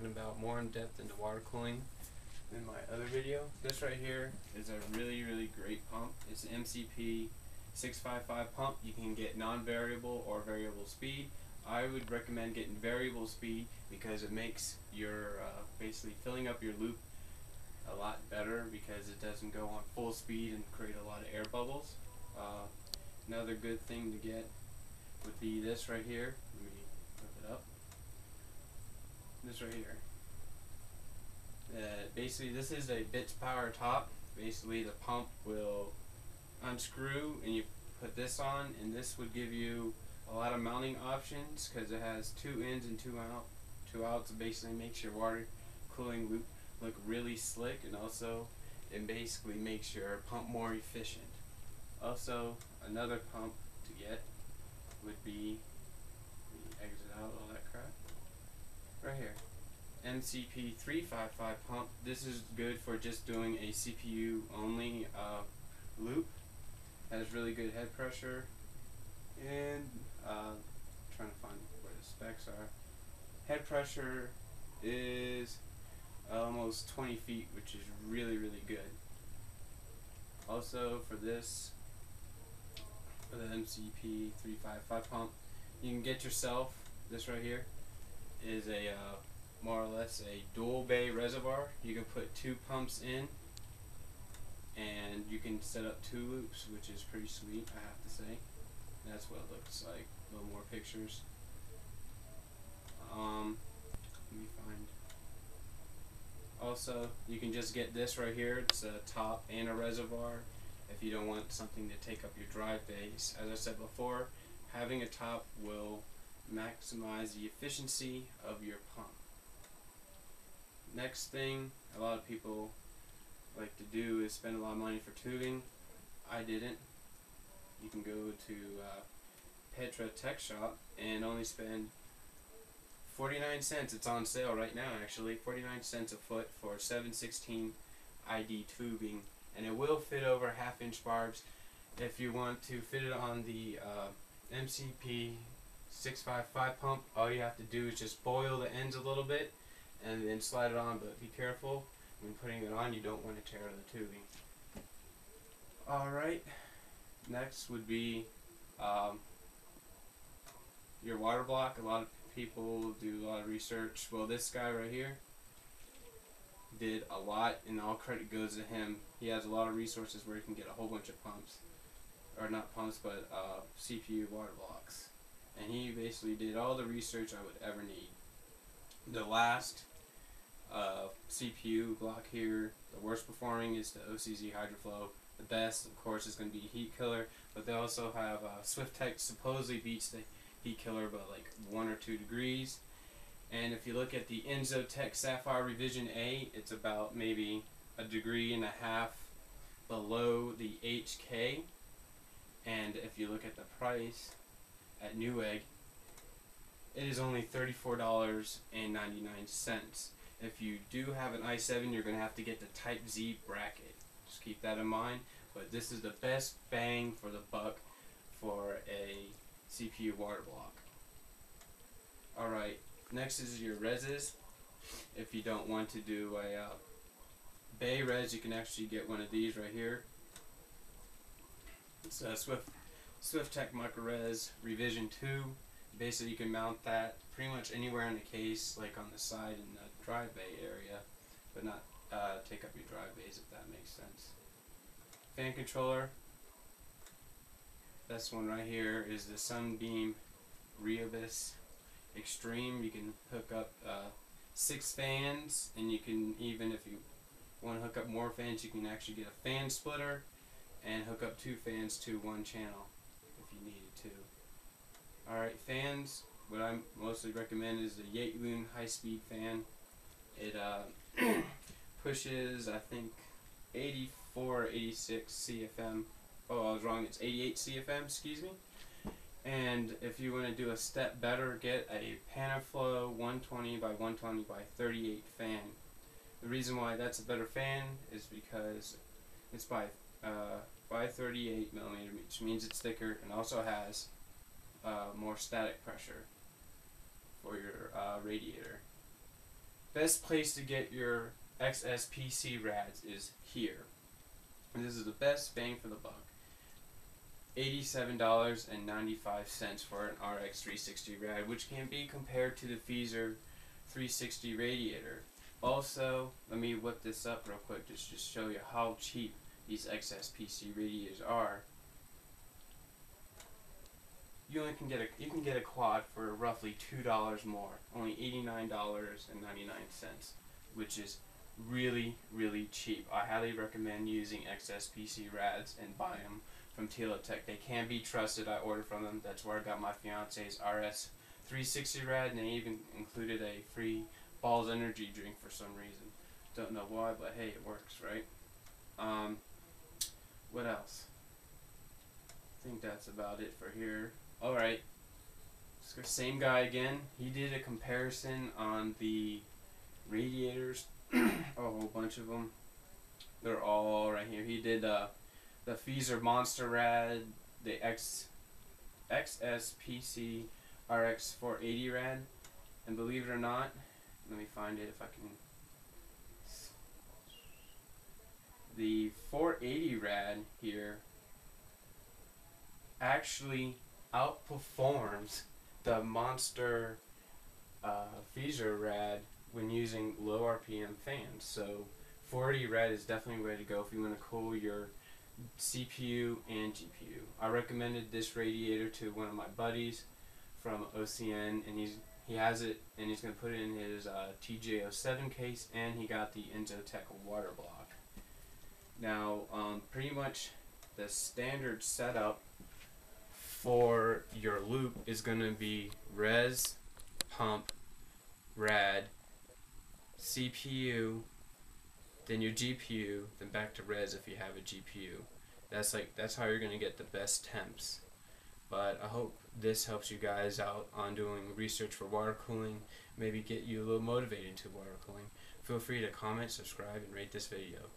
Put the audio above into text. talking about more in depth into water cooling in my other video. This right here is a really, really great pump. It's an MCP 655 pump. You can get non-variable or variable speed. I would recommend getting variable speed because it makes your basically filling up your loop a lot better because it doesn't go on full speed and create a lot of air bubbles. Another good thing to get would be this right here. Let me flip it up. This right here. Basically, this is a Bits Power top. Basically, the pump will unscrew and you put this on, and this would give you a lot of mounting options because it has two ins and two out. Two outs basically makes your water cooling loop look really slick, and also it basically makes your pump more efficient. Also, another pump to get would be, let me exit out all that crap, right here, MCP 355 pump. This is good for just doing a CPU only loop. Has really good head pressure, and trying to find where the specs are. Head pressure is almost 20 feet, which is really, really good. Also for this, for the MCP 355 pump, you can get yourself, this right here is a more or less a dual bay reservoir. You can put two pumps in and you can set up two loops, which is pretty sweet, I have to say. That's what it looks like. A little more pictures. Let me find. Also, you can just get this right here. It's a top and a reservoir if you don't want something to take up your drive base. As I said before, having a top will maximize the efficiency of your pump. Next thing a lot of people like to do is spend a lot of money for tubing. I didn't. You can go to Petra Tech Shop and only spend 49 cents, it's on sale right now actually, 49 cents a foot for 7/16 ID tubing, and it will fit over half-inch barbs. If you want to fit it on the MCP 655 pump, all you have to do is just boil the ends a little bit and then slide it on, but be careful when putting it on, you don't want to tear the tubing. Alright, next would be your water block. A lot of people do a lot of research. Well, this guy right here did a lot, and all credit goes to him. He has a lot of resources where you can get a whole bunch of pumps, or not pumps, but CPU water blocks. And he basically did all the research I would ever need. The last CPU block here, the worst performing is the OCZ Hydroflow. The best, of course, is going to be Heat Killer, but they also have Swift Tech supposedly beats the Heat Killer by like 1 or 2 degrees. And if you look at the Enzo Tech Sapphire Revision A, it's about maybe 1.5 degrees below the HK. And if you look at the price at Newegg, it is only $34.99. If you do have an i7, you're going to have to get the Type Z bracket. Just keep that in mind. But this is the best bang for the buck for a CPU water block. Alright, next is your reses. If you don't want to do a bay res, you can actually get one of these right here. It's a Swift Tech Micro Res Revision 2. Basically, you can mount that pretty much anywhere in the case, like on the side in the drive bay area, but not take up your drive bays, if that makes sense. Fan controller. This one right here is the Sunbeam Rheobus Extreme. You can hook up 6 fans, and you can, even if you want to hook up more fans, you can actually get a fan splitter and hook up 2 fans to one channel if you needed to. Alright, fans, what I mostly recommend is the Yate Loon high-speed fan. It pushes, I think, 84 or 86 CFM. Oh, I was wrong, it's 88 CFM, excuse me. And if you want to do a step better, get a Panaflo 120 by 120 by 38 fan. The reason why that's a better fan is because it's by 38 millimeter, which means it's thicker and also has more static pressure for your radiator. best place to get your XSPC Rads is here. And this is the best bang for the buck. $87.95 for an RX360 Rad, which can be compared to the Feser 360 Radiator. Also, let me whip this up real quick just to show you how cheap these XSPC Radiators are. You only can get a quad for roughly $2 more, only $89.99, which is really cheap. I highly recommend using XSPC Rads and buy them from Teletech. They can be trusted. I ordered from them. That's where I got my fiance's RS360 Rad, and they even included a free Balls Energy drink for some reason. Don't know why, but hey, it works, right? What else? I think that's about it for here. Alright, same guy again. He did a comparison on the radiators, a whole bunch of them. They're all right here. He did the Feser Monster Rad, the XSPC RX480 Rad, and believe it or not, let me find it if I can. The 480 Rad here actually outperforms the Monster Feser Rad when using low RPM fans. So 480 Rad is definitely the way to go if you want to cool your CPU and GPU. I recommended this radiator to one of my buddies from OCN, and he has it, and he's going to put it in his TJ07 case, and he got the Enzotech water block. Now pretty much the standard setup for your loop is going to be res, pump, rad, CPU, then your GPU, then back to res if you have a GPU. That's how you're going to get the best temps. But I hope this helps you guys out on doing research for water cooling, maybe get you a little motivated to water cooling. Feel free to comment, subscribe, and rate this video.